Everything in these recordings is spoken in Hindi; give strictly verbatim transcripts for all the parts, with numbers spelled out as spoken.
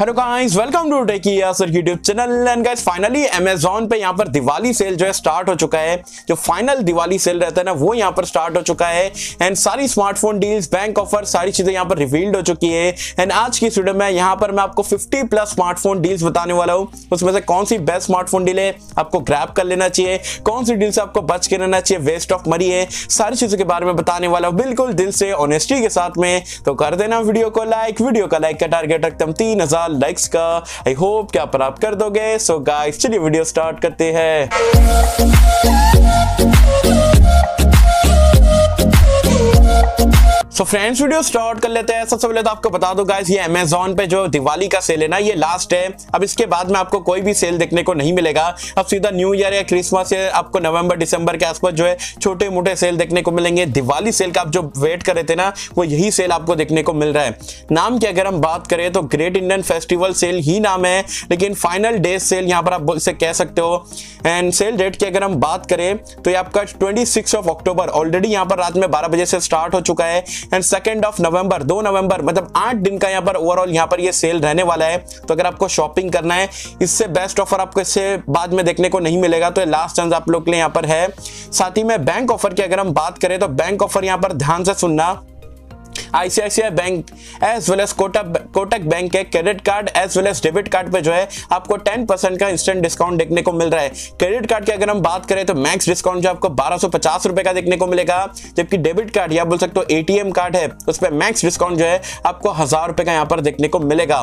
Hello guys, welcome to tech sir YouTube channel. And guys finally Amazon पे यहाँ पर दिवाली सेल जो है स्टार्ट हो चुका है। जो फाइनल दिवाली सेल रहता है ना वो यहाँ पर स्टार्ट हो चुका है। एंड सारी स्मार्टफोन डील्स, बैंक ऑफर, सारी चीजें यहाँ पर रिवील्ड हो चुकी है। एंड आज की इस वीडियो में यहाँ पर मैं आपको फिफ्टी प्लस स्मार्टफोन डील्स बताने वाला हूँ। उसमें से कौन सी बेस्ट स्मार्टफोन डील है आपको ग्रैब कर लेना चाहिए, कौन सी डील से आपको बच के रहना चाहिए, वेस्ट ऑफ मनी है, सारी चीजों के बारे में बताने वाला हूँ बिल्कुल दिल से, ऑनेस्टी के साथ में। तो कर देना वीडियो को लाइक। वीडियो का लाइक का टारगेट रखता हूँ तीन हजार लाइक्स का। आई होप क्या प्राप्त कर दोगे। सो गाइस चलिए वीडियो स्टार्ट करते हैं। सो फ्रेंड्स वीडियो स्टार्ट कर लेते हैं। सबसे पहले तो आपको बता दो गाइस, ये अमेजोन पे जो दिवाली का सेल है ना ये लास्ट है। अब इसके बाद में आपको कोई भी सेल देखने को नहीं मिलेगा। अब सीधा न्यू ईयर या क्रिसमस या आपको नवंबर दिसंबर के आसपास जो है छोटे मोटे सेल देखने को मिलेंगे। दिवाली सेल का आप जो वेट कर रहे थे ना वो यही सेल आपको देखने को मिल रहा है। नाम की अगर हम बात करें तो ग्रेट इंडियन फेस्टिवल सेल ही नाम है, लेकिन फाइनल डे सेल यहाँ पर आप इसे कह सकते हो। एंड सेल डेट की अगर हम बात करें तो ये आपका twenty six of October already यहाँ पर रात में बारह बजे से स्टार्ट हो चुका है। एंड सेकेंड ऑफ नवंबर, दो नवंबर मतलब आठ दिन का यहाँ पर ओवरऑल यहाँ पर ये सेल रहने वाला है। तो अगर आपको शॉपिंग करना है, इससे बेस्ट ऑफर आपको इससे बाद में देखने को नहीं मिलेगा। तो लास्ट चांस आप लोग के लिए यहाँ पर है। साथ ही में बैंक ऑफर की अगर हम बात करें तो बैंक ऑफर यहाँ पर ध्यान से सुनना, ICICI bank as well as Kotak bank के credit card as well as debit card पे जो है आपको टेन परसेंट का इंस्टेंट डिस्काउंट देखने को मिल रहा है। क्रेडिट कार्ड की अगर हम बात करें तो मैक्स डिस्काउंट जो आपको बारह सौ पचास रुपए का देखने को मिलेगा, जबकि डेबिट कार्ड या बोल सकते हो एटीएम कार्ड है उस पर मैक्स डिस्काउंट जो है आपको हजार रुपए का यहाँ पर देखने को मिलेगा।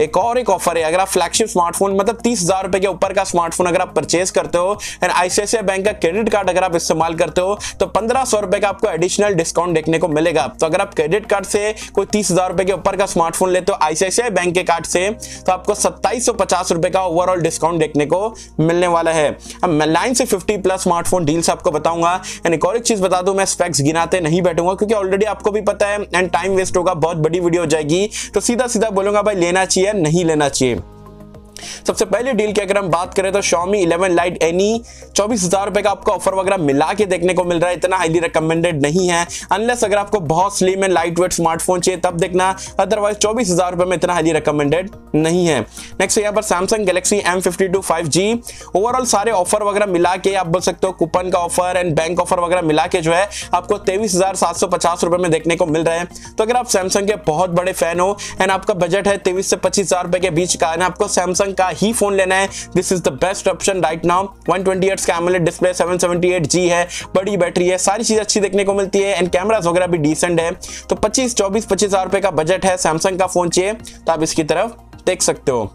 एक और एक ऑफर है, अगर आप फ्लैगशिप स्मार्टफोन मतलब तीस हजार रुपए के ऊपर का स्मार्टफोन अगर आप परचेज करते हो एंड आईसीआईसीआई बैंक का क्रेडिट कार्ड अगर आप इस्तेमाल करते हो तो पंद्रह सौ रुपए का आपको एडिशनल डिस्काउंट देखने को मिलेगा। तो अगर आप क्रेडिट कार्ड से कोई तीस हजार रुपए के ऊपर का स्मार्टफोन लेते हो आईसीआईसीआई बैंक के कार्ड से तो आपको सत्ताईस सौ पचास रुपए का ओवरऑल डिस्काउंट देखने को मिलने वाला है। अब मैं लाइन से फिफ्टी प्लस स्मार्टफोन डील्स आपको बताऊंगा। एंड एक और एक चीज बता दूं, मैं स्पेक्स गिनाते नहीं बैठूंगा क्योंकि ऑलरेडी आपको भी पता है एंड टाइम वेस्ट होगा, बहुत बड़ी वीडियो हो जाएगी। तो सीधा सीधा बोलूंगा भाई लेना चाहिए नहीं लेना चाहिए। सबसे पहले डील की अगर हम बात करें तो Xiaomi इलेवन Lite एनी चौबीस हजार रुपए का आपको ऑफर वगैरह मिला के देखने को मिल रहा है। इतना हाईली रिकमेंडेड नहीं है, अनलेस अगर आपको बहुत slim and light weight smartphone चाहिए तब देखना, अदरवाइज चौबीस हजार रुपए में इतना हाईली रिकमेंडेड नहीं है। नेक्स्ट यहाँ पर Samsung Galaxy M fifty two five G, overall सारे ऑफर वगैरह मिला के आप बोल सकते हो कूपन का ऑफर एंड बैंक ऑफर वगैरह मिला के जो है आपको तेईस हजार सात सौ पचास रुपए में देखने को मिल रहा है। तो अगर आप सैमसंग के बहुत बड़े फैन हो एंड आपका बजट है तेईस से पच्चीस हजार रुपए के बीच का, आपको सैमसंग का ही फोन लेना है, this is the best option right now. One twenty hertz का AMOLED display, seven seven eight G है, बड़ी बैटरी है, सारी चीज अच्छी देखने को मिलती है एंड कैमरास वगैरह भी डिसेंट है। तो पच्चीस चौबीस पच्चीस हजार रुपए का बजट है, सैमसंग का फोन चाहिए तो आप इसकी तरफ देख सकते हो।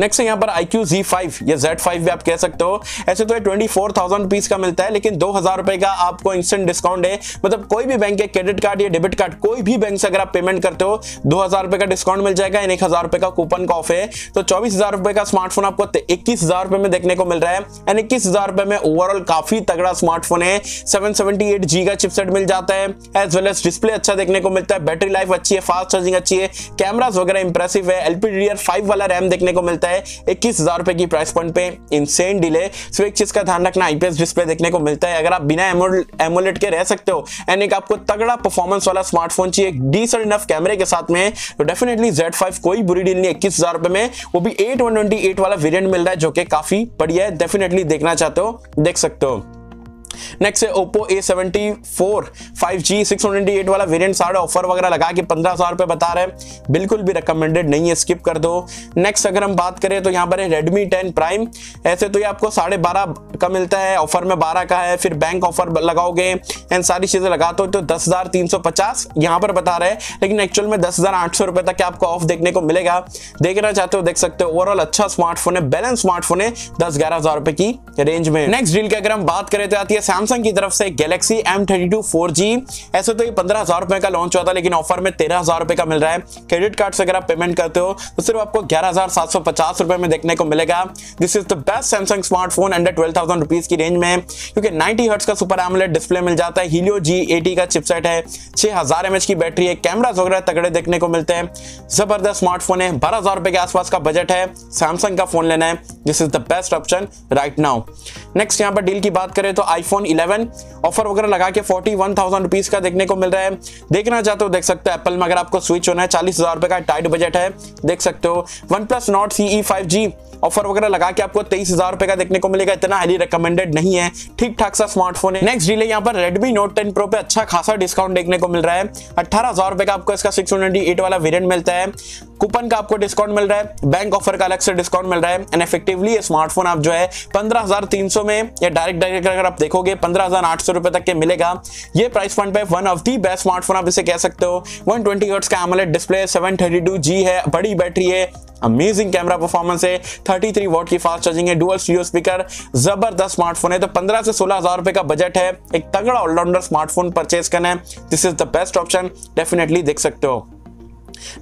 नेक्स्ट है यहाँ पर I Q Z फ़ाइव या Z फ़ाइव भी आप कह सकते हो। ऐसे तो ये चौबीस हज़ार रुपीस का मिलता है, लेकिन दो हज़ार रुपए का आपको इंस्टेंट डिस्काउंट है। मतलब कोई भी बैंक के क्रेडिट कार्ड या डेबिट कार्ड कोई भी बैंक से अगर आप पेमेंट करते हो दो हज़ार रुपए का डिस्काउंट मिल जाएगा एंड एक हज़ार रुपए का कूपन का ऑफ है। तो चौबीस हज़ार रुपए का स्मार्टफोन आपको इक्कीस हज़ार रुपए में देखने को मिल रहा है एंड इक्कीस हज़ार रुपए में ओवरऑल काफी तगड़ा स्मार्टफोन है। सेवन सेवन एट जी का चिपसेट मिल जाता है, एज वेल एज डिस्प्ले अच्छा देखने को मिलता है, बैटरी लाइफ अच्छी है, फास्ट चार्जिंग अच्छी है, कैमरास वगैरह इंप्रेसिव है, L P D D R five वाला रैम देखने को मिलता है। इक्कीस हज़ार रुपए की प्राइस पॉइंट पे इंसेन डील है। सिर्फ एक चीज का ध्यान रखना, आईपीएस डिस्प्ले देखने को मिलता है। अगर आप बिना एमोलेड के रह सकते हो एंड एक आपको तगड़ा परफॉर्मेंस वाला स्मार्टफोन चाहिए डीसेंट इनफ कैमरे के साथ में तो डेफिनेटली Z फ़ाइव कोई बुरी डील नहीं। इक्कीस हज़ार रुपए में वो भी एट वन टू एट वाला वेरिएंट मिल रहा है जो कि काफी बढ़िया है, डेफिनेटली देखना चाहते हो देख सकते हो। नेक्स्ट है Oppo A seventy four five G six hundred eight वाला वेरिएंट, सारे ऑफर वगैरह लगा के पंद्रह हजार रुपए बता रहे हैं, बिल्कुल भी रिकमेंडेड नहीं है, स्किप कर दो। नेक्स्ट अगर हम बात करें तो यहाँ पर है Redmi टेन Prime, ऐसे तो ये आपको साढ़े बारह का मिलता है, ऑफर में बारह का है, फिर बैंक ऑफर लगाओगे एंड सारी चीजें लगाते हो तो दस हजार तीन सौ पचास यहाँ पर बता रहे हैं, लेकिन एक्चुअल में दस हजार आठ सौ रुपए तक आपको ऑफ देखने को मिलेगा। देखना चाहते हो देख सकते हो, ओवरऑल अच्छा स्मार्टफोन है, बैलेंस स्मार्टफोन है दस ग्यारह हजार रुपए की रेंज में। नेक्स्ट डील की अगर हम बात करें तो आती है Samsung की तरफ से Galaxy M thirty two four G, ऐसे तो ये पंद्रह हजार रुपए का लॉन्च हुआ था लेकिन ऑफर में तेरह हजार रुपए का मिल रहा है। क्रेडिट कार्ड से अगर आप पेमेंट करते हो तो सिर्फ आपको ग्यारह हजार सात सौ पचास रुपए में देखने को मिलेगा। This is the best Samsung smartphone under twelve thousand rupees की रेंज में, क्योंकि नाइनटी हर्ट्स का सुपर एमोलेड डिस्प्ले मिल जाता है, हीलियो जी एटी का चिपसेट है, छह हजार एमएच की बैटरी है, कैमरास वगैरह तगड़े देखने को मिलते हैं, जबरदस्त स्मार्टफोन है। बारह हजार रुपए के आसपास का बजट है, सैमसंग का फोन लेना है, this is the best option right now. Next यहाँ पर डील की बात करें तो आईफोन इलेवन ऑफर वगैरह लगा के फोर्टी वन थाउजेंड रुपीज का देखने को मिल रहा है। देखना चाहते हो देख सकते हो, एप्पल में अगर आपको स्विच होना है चालीस हजार रुपए का टाइट बजट है, देख सकते हो। One plus Nord CE five G offer वगैरह लगा के आपको तेईस हजार रुपए का देखने को मिलेगा, इतना हाईली रिकमेंडेड नहीं है, ठीक ठाक सा स्मार्टफोन है। नेक्स्ट डील है यहाँ पर रेडमी नोट टेन प्रो पे अच्छा खासा डिस्काउंट देखने को मिल रहा है, अठारह हजार रुपए का आपको इसका सिक्स ट्वेंटी एट वाला वेरियंट मिलता है, कूपन का आपको डिस्काउंट मिल रहा है, बैंक ऑफर का अलग से डिस्काउंट मिल रहा है। एंड इफेक्टिवली ये स्मार्टफोन आप जो है पंद्रह हजार तीन सौ में या डायरेक्ट डायरेक्ट अगर आप देखोगे पंद्रह हजार आठ सौ रुपए तक के मिलेगा। ये प्राइस पॉइंट पे one of the best smartphone आप इसे कह सकते हो। वन ट्वेंटी हर्ट्ज का AMOLED display, seven thirty two G है, बड़ी बैटरी है, अमेजिंग कैमरा परफॉर्मेंस है, तैंतीस वॉट की फास्ट चार्जिंग है, डुअल स्टीरियो स्पीकर, जबरदस्त स्मार्टफोन है। तो पंद्रह से सोलह हजार रुपए का बजट है, एक तगड़ा ऑलराउंडर स्मार्टफोन परचेज करना है, this is the best option, definitely देख सकते हो।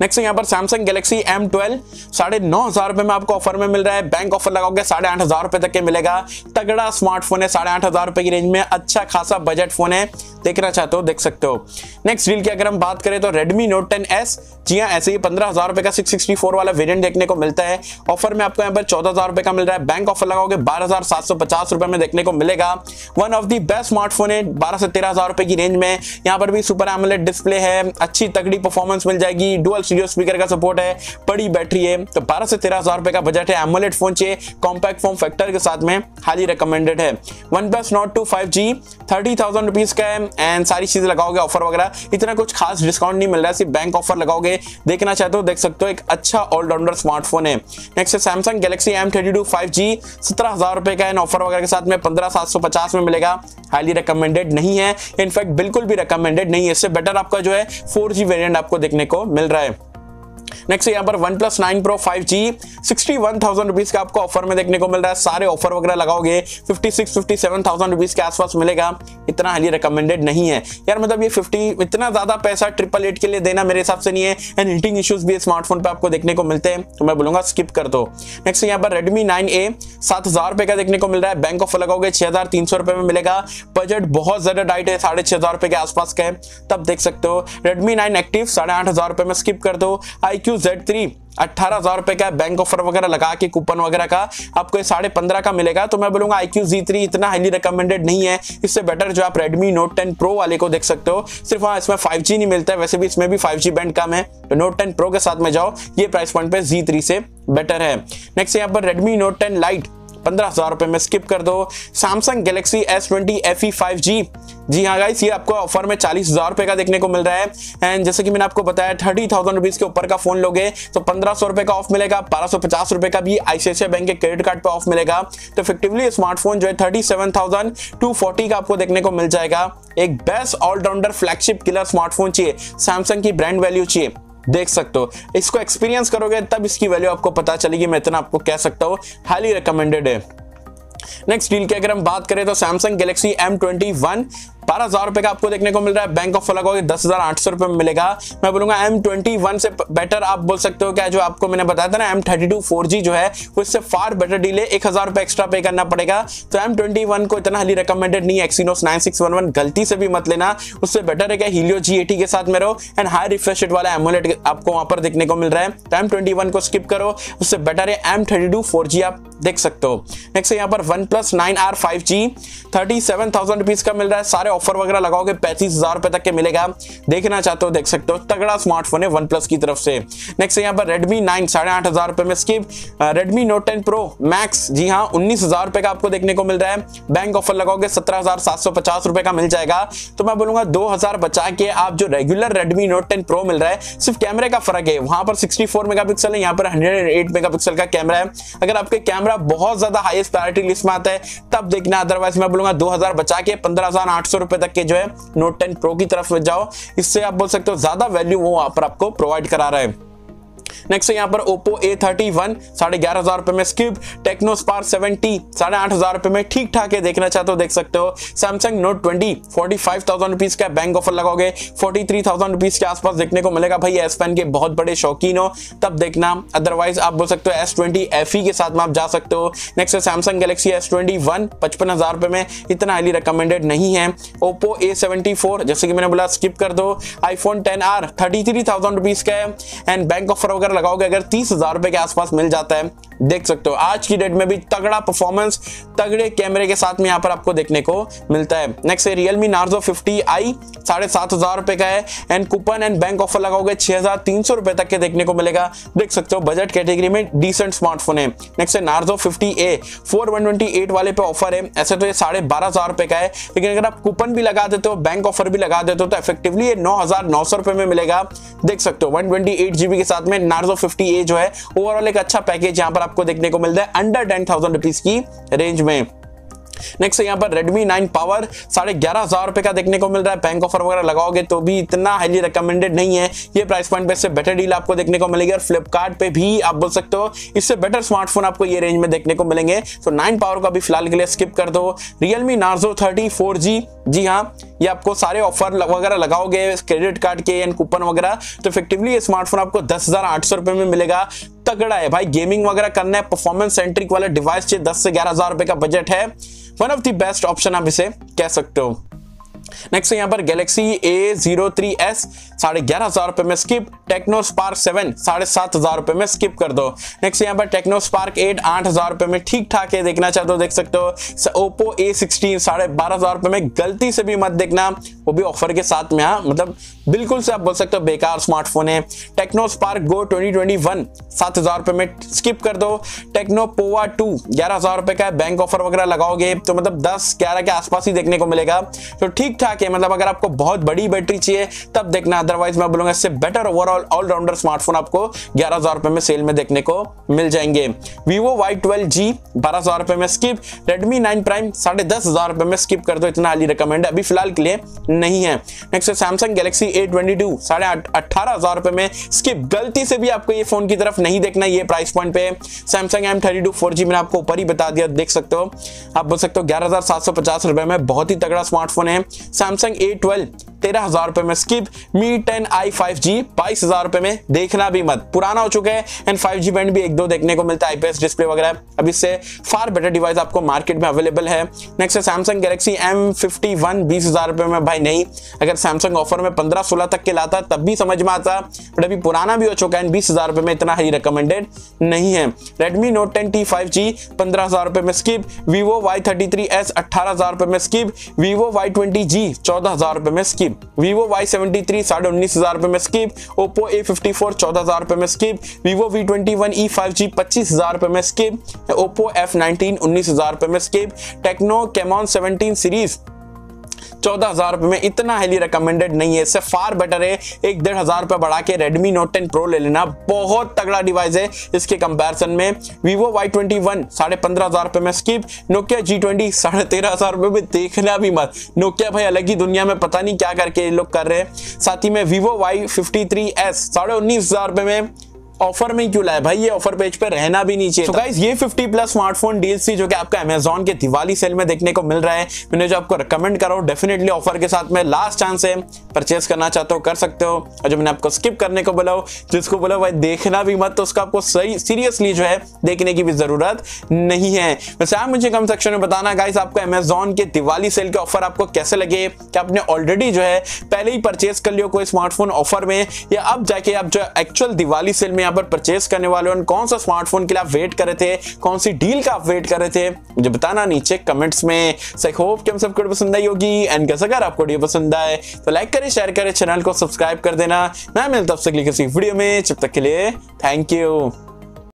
नेक्स्ट यहाँ पर सैमसंग गैलेक्सी एम ट्वेल्व साढ़े नौ हजार रुपए में आपको ऑफर में मिल रहा है, बैंक ऑफर लगाओगे साढ़े आठ हजार रुपए तक के मिलेगा, तगड़ा स्मार्टफोन है, साढ़े आठ हजार रुपए की रेंज में अच्छा खासा बजट फोन है, देखना चाहते हो देख सकते हो। नेक्स्ट डील की अगर हम बात करें तो रेडमी नोट टेन एस, जी हाँ ऐसे ही पंद्रह हजार रुपए का सिक्स सिक्सटी फोर वाला वेरियंट देखने को मिलता है, ऑफर में आपको यहाँ पर चौदह हजार रुपए का मिल रहा है, बैंक ऑफर लगाओगे बारह हजार सात सौ पचास रुपए में देखने को मिलेगा। One of the best smartphone है, बारह से तेरह हजार रुपए की रेंज में, यहाँ पर भी सुपर एमोलेड डिस्प्ले है, अच्छी तगड़ी परफॉर्मेंस मिल जाएगी, डुअल स्टीरियो स्पीकर का सपोर्ट है, बड़ी बैटरी है। तो बारह से तेरह हजार रुपए का बजट है, एमोलेड फोन चाहिए कॉम्पैक्ट फॉर्म फैक्टर के साथ में, हाईली रिकमेंडेड है। One plus Nord two five G thirty thousand rupees का है, एंड सारी चीजें लगाओगे ऑफर वगैरह इतना कुछ खास डिस्काउंट नहीं मिल रहा है, सिर्फ बैंक ऑफर लगाओगे, देखना चाहते हो देख सकते हो, एक अच्छा ऑलराउंडर स्मार्टफोन है। नेक्स्ट है Samsung Galaxy M thirty two five G सत्रह हजार रुपए का, एंड ऑफर वगैरह के साथ में पंद्रह सात सौ पचास में मिलेगा, हाईली रिकमेंडेड नहीं है, इनफैक्ट बिल्कुल भी रिकमेंडेड नहीं है, इससे बेटर आपका जो है फोर जी वेरियंट आपको देखने को मिल रहा है। नेक्स्ट यहाँ पर OnePlus nine Pro five G इकसठ हज़ार रुपीस का आपको ऑफर में देखने को मिल रहा है, सारे ऑफर वगैरह लगाओगे छप्पन सत्तावन हज़ार रुपीस के आसपास मिलेगा, इतना हाईली रिकमेंडेड नहीं है यार, मतलब ये पचास इतना ज्यादा पैसा ट्रिपल एट के लिए देना मेरे हिसाब से नहीं है, एंड हीटिंग इश्यूज भी स्मार्टफोन पे आपको देखने को मिलते हैं, तो मैं बोलूंगा स्किप कर दो। नेक्स्ट यहाँ पर रेडमी नाइन ए सात हजार रुपए का देखने को मिल रहा है, बैंक ऑफर लगाओगे छह हजार तीन सौ रुपए में मिलेगा, बजट बहुत ज्यादा डाइट है, साढ़े छह हजार रुपए के आसपास का है, तब देख सकते हो। रेडमी नाइन एक्टिव साढ़े आठ हजार रुपए में स्किप कर दो, I Q Z थ्री अठारह हजार रुपए का, बैंक ऑफर वगैरह लगा के कूपन वगैरह का आपको साढ़े पंद्रह का मिलेगा, तो मैं बोलूंगा I Q Z थ्री इतना हाईली रिकमेंडेड नहीं है, इससे बेटर जो आप Redmi Note टेन Pro वाले को देख सकते हो, सिर्फ हाँ इसमें फाइव जी नहीं मिलता है, वैसे भी इसमें भी फाइव जी बैंड कम है, तो Note टेन Pro के साथ में जाओ, ये प्राइस पॉइंट पे Z थ्री से बेटर है। नेक्स्ट यहाँ पर Redmi Note टेन Lite पंद्रह हजार रुपए में स्किप कर दो। Samsung Galaxy S twenty F E five G, जी हाँ गाइस ये आपको ऑफर में चालीस हजार रुपए का देखने को मिल रहा है, एंड जैसे कि मैंने आपको बताया थर्टी थाउजेंड रुपीज के ऊपर का फोन लोगे तो पंद्रह सौ रुपए का ऑफ मिलेगा, बारह सौ पचास रुपए का भी आईसीआईसीआई बैंक के क्रेडिट कार्ड पे ऑफ मिलेगा, तो इफेक्टिवली स्मार्टफोन जो है thirty seven thousand two forty का आपको देखने को मिल जाएगा। एक best all rounder flagship killer smartphone चाहिए, सैमसंग की ब्रांड वैल्यू चाहिए, देख सकते हो, इसको एक्सपीरियंस करोगे तब इसकी वैल्यू आपको पता चलेगी, मैं इतना आपको कह सकता हूँ, हाईली रिकमेंडेड है। नेक्स्ट डील की अगर हम बात करें तो Samsung Galaxy M twenty one बारह हजार रुपए का आपको देखने को मिल रहा है, बैंक ऑफ लगाओगे दस हजार आठ सौ रुपए में मिलेगा, मैं बोलूंगा एम ट्वेंटी वन से बेटर आप बोल सकते हो क्या जो आपको मैंने बताया था ना M thirty two four G जो है वो इससे फार बेटर डील है, एक हजार रुपए एक्स्ट्रा पे करना पड़ेगा, तो एम ट्वेंटी वन को इतना हाईली रिकमेंडेड नहीं है। Exynos nine six one one गलती से भी मत लेना, उससे बेटर है क्या हीलियो जी एटी के साथ में रहो, एंड हाई रिफ्रेश रेट वाला एमोलेड आपको वहां पर देखने को मिल रहा है, तो एम ट्वेंटी वन को स्किप करो, उससे बेटर है M thirty two four G आप देख सकते हो। नेक्स्ट यहाँ पर one plus nine R five G thirty seven thousand rupees का मिल रहा है, सारे ऑफर वगैरह लगाओगे पैंतीस हजार रुपए तक के मिलेगा, देखना चाहते हो देख सकते हो, तगड़ा स्मार्टफोन है वन प्लस की तरफ से। नेक्स्ट यहाँ पर रेडमी नाइन साढ़े आठ हजार रुपए में skip. Redmi note ten pro max जी हाँ उन्नीस हजार रुपए का आपको देखने को मिल रहा है, बैंक ऑफर लगाओगे सत्रह हजार सात सौ पचास रुपए का मिल जाएगा, तो मैं बोलूंगा दो हजार बचा के आप जो regular Redmi note ten pro मिल रहा है सिर्फ कैमरे का फर्क है, वहां पर सिक्सटी फोर मेगा पिक्सल है, यहाँ पर hundred and eight megapixel का कैमरा है, अगर आपके कैमरा बहुत ज्यादा हाईएस्ट प्रायोरिटी लिस्ट में आता है तब देखना, अदरवाइज मैं बोलूंगा दो हजार बचा के पंद्रह हजार आठ सौ रुपए तक के जो है नोट टेन प्रो की तरफ जाओ, इससे आप बोल सकते हो ज्यादा वैल्यू वो वहां पर आपको प्रोवाइड करा रहा है। नेक्स्ट है यहाँ पर Oppo A थर्टी वन साढ़े ग्यारह हजार रुपए में स्किप। टेक्नो स्पार सेवेंटी साढ़े आठ हजार रुपए में ठीक ठाक है, देखना चाहते हो देख सकते हो। Samsung Note ट्वेंटी पैंतालीस हज़ार रुपीस का, बैंक ऑफर लगाओगे तैंतालीस हज़ार रुपीस के आसपास देखने को मिलेगा। भाई एस पेन के बहुत बड़े शौकीन हो तब देखना, अदरवाइज आप बोल सकते हो एस ट्वेंटी F E के साथ में आप जा सकते हो। नेक्स्ट है Samsung Galaxy S twenty one पचपन हजार रुपए में, इतना हाईली रिकमेंडेड नहीं है। Oppo A सेवेंटी फोर जैसे कि मैंने बोला स्किप कर दो। iPhone ten R thirty three thousand rupees का है एंड बैंक ऑफर लगाओगे अगर तीस हजार रुपए के आसपास मिल जाता है, देख सकते हो। आज की डेट में भी तगड़ा परफॉर्मेंस तगड़े कैमरे के साथ में यहाँ पर आपको देखने को मिलता है। नेक्स्ट है Realme Narzo फिफ्टी आई, साढ़े सात हजार रुपए का है and coupon and bank offer लगाओगे छह हजार तीन सौ रुपए तक के देखने को मिलेगा। देख सकते हो बजट कैटेगरी में डिसेंट स्मार्टफोन है। नेक्स्ट है Narzo fifty A, four one twenty eight वाले पे ऑफर है। ऐसे तो ये साढ़े बारह हजार रुपए का है, लेकिन अगर आप कूपन भी लगा देते हो बैंक ऑफर भी लगा देते हो तो इफेक्टिवली ये नौ हजार नौ सौ रुपए में मिलेगा। देख सकते हो वन ट्वेंटी एट जीबी के साथ में Narzo फिफ्टी ए जो है ओवरऑल एक अच्छा पैकेज यहाँ पर आपको देखने को मिलता है अंडर टेन थाउजेंड रुपीज की रेंज में। नेक्स्ट यहाँ पर Redmi नाइन Power साढ़े ग्यारह हजार रुपए का देखने को मिल रहा है। बैंक ऑफर वगैरह लगाओगे तो भी इतना हाईली रिकमेंडेड नहीं है, ये प्राइस पॉइंट पे इससे बेटर डील आपको देखने को मिलेगी और फ्लिपकार्ट पे भी आप बोल सकते हो इससे बेटर स्मार्टफोन आपको ये रेंज में देखने को मिलेंगे। तो नाइन Power का भी फिलहाल के लिए स्किप कर दो। Realme Narzo thirty four G, जी हाँ ये आपको सारे ऑफर वगैरह लगाओगे क्रेडिट कार्ड के एंड कूपन वगैरह तो इफेक्टिवली ये स्मार्टफोन आपको दस हजार आठ सौ रुपए में मिलेगा। तगड़ा है भाई, गेमिंग वगैरह करना है परफॉर्मेंस सेंट्रिक वाला डिवाइस चाहिए, दस से ग्यारह हजार रुपए का बजट है, one of the best option आप इसे कह सकते हो। नेक्स्ट यहाँ पर Galaxy A zero three S साढ़े ग्यारह हजार रुपए में स्किप, टेक्नो स्पार्क सेवन साढ़े सात हजार रुपए में स्किप कर दो। नेक्स्ट यहाँ पर टेक्नो स्पार्क एट आठ हजार रुपए में ठीक ठाक है, देखना चाहते हो देख सकते हो। Oppo A सिक्सटीन साढ़े बारह हजार रुपए में, गलती से भी मत देखना, वो भी ऑफर के साथ में, हाँ मतलब बिल्कुल से आप बोल सकते हो बेकार स्मार्टफोन है। Tecno Spark Go twenty twenty one सात हजार रुपए में स्किप कर दो। टेक्नो पोवा टू ग्यारह हजार रुपए का है, बैंक ऑफर वगैरह लगाओगे तो मतलब दस ग्यारह के आसपास ही देखने को मिलेगा तो ठीक ठाक है। मतलब अगर आपको बहुत बड़ी बैटरी चाहिए तब देखना, अदरवाइज मैं बोलूंगा इससे बेटर ओवरऑल ऑलराउंडर स्मार्टफोन आपको ग्यारह हजार रुपए में सेल में देखने को मिल जाएंगे। Vivo Y ट्वेल्व G बारह हजार रुपए में स्किप, Redmi नाइन Prime साढ़े दस हजार रुपए में स्किप कर दो, इतना हाईली रिकमेंड अभी फिलहाल के लिए नहीं है। नेक्स्ट है Samsung Galaxy A twenty two साढ़े अठारह हजार रुपए में स्किप, गलती से भी आपको ये फोन की तरफ नहीं देखना ये प्राइस पॉइंट पे। Samsung M thirty two four G मैंने आपको ऊपर ही बता दिया, देख सकते हो आप बोल सकते हो ग्यारह हजार सात सौ पचास रुपए में बहुत ही तगड़ा स्मार्टफोन है। Samsung A ट्वेल्व तेरह हजार रुपए में skip, Mi ten i five जी बाईस हजार रुपए में, देखना भी मत, पुराना हो चुका है एंड फाइव जी बैंड भी एक दो देखने को मिलता है, आईपीएस डिस्प्ले वगैरह, अब इससे फार बेटर डिवाइस आपको मार्केट में अवेलेबल है। नेक्स्ट है Samsung Galaxy M fifty one बीस हजार रुपए में, भाई नहीं, अगर Samsung ऑफर में पंद्रह सोलह तक के लाता तब भी समझ में आता, बट अभी पुराना भी हो चुका है बीस हजार रुपए में, इतना हाई रिकमेंडेड नहीं है। Redmi Note ten T five G पंद्रह हजार रुपए में skip, Vivo Y thirty three S अठारह हजार रुपए में skip, Vivo Y twenty G चौदह हजार रुपए में skip, Vivo Y seventy three साढ़े उन्नीस हजार रुपए में skip, Oppo A fifty four चौदह हजार रुपए में skip, Vivo Y twenty one E five G पच्चीस हजार रुपए में स्किप, Oppo F नाइनटीन उन्नीस हजार रुपए में skip, Tecno Camon seventeen series चौदह हजार रुपए में, इतना हाईली रिकमेंडेड नहीं है, इससे फार बेटर है एक डेढ़ हजार रुपए बढ़ा के Redmi Note टेन Pro ले लेना, बहुत तगड़ा डिवाइस है इसके कंपैरिजन में। Vivo Y ट्वेंटी वन साढ़े पंद्रह हजार रुपए में स्किप, Nokia G ट्वेंटी साढ़े तेरह हजार रुपए में, देखना भी मत, Nokia भाई अलग ही दुनिया में पता नहीं क्या करके ये लोग कर रहे हैं। साथ ही में Vivo Y fifty three S साढ़े उन्नीस हजार रुपए में, ऑफर में क्यों लाए भाई, ये ऑफर पेज पे रहना भी नहीं चाहिए। तो गाइस ये फिफ्टी प्लस स्मार्टफोन डील्स थी जो कि आपका अमेजॉन के दिवाली सेल में देखने को मिल रहा है, मैंने जो आपको रिकमेंड करा हूं डेफिनेटली ऑफर के साथ में, लास्ट चांस है, परचेस करना चाहते हो कर सकते हो, और जो मैंने आपको स्किप करने को बोला हो जिसको बोला भाई देखना भी मत तो उसका आपको सही सीरियसली जो है देखने की भी जरूरत नहीं है। वैसे आप मुझे कमेंट सेक्शन में बताना गाइस आपको अमेजॉन के दिवाली सेल के ऑफर आपको कैसे लगे, क्या आपने ऑलरेडी जो है पहले ही परचेस कर लियो कोई स्मार्टफोन ऑफर में, या अब जाके आप जो एक्चुअल दिवाली सेल में पर परचेस करने वाले हो, कौन सा स्मार्टफोन के लिए आप वेट कर रहे थे, कौन सी डील का आप वेट कर रहे थे, मुझे बताना नीचे कमेंट्स में। सो आई होप कि हम सबको वीडियो पसंद आई होगी एंड कैसा अगर आपको वीडियो पसंद आए तो लाइक करें, शेयर करें, चैनल को सब्सक्राइब कर देना। मैं मिलता हूं आपसे अगली किसी वीडियो में, तब तक के लिए थैंक यू।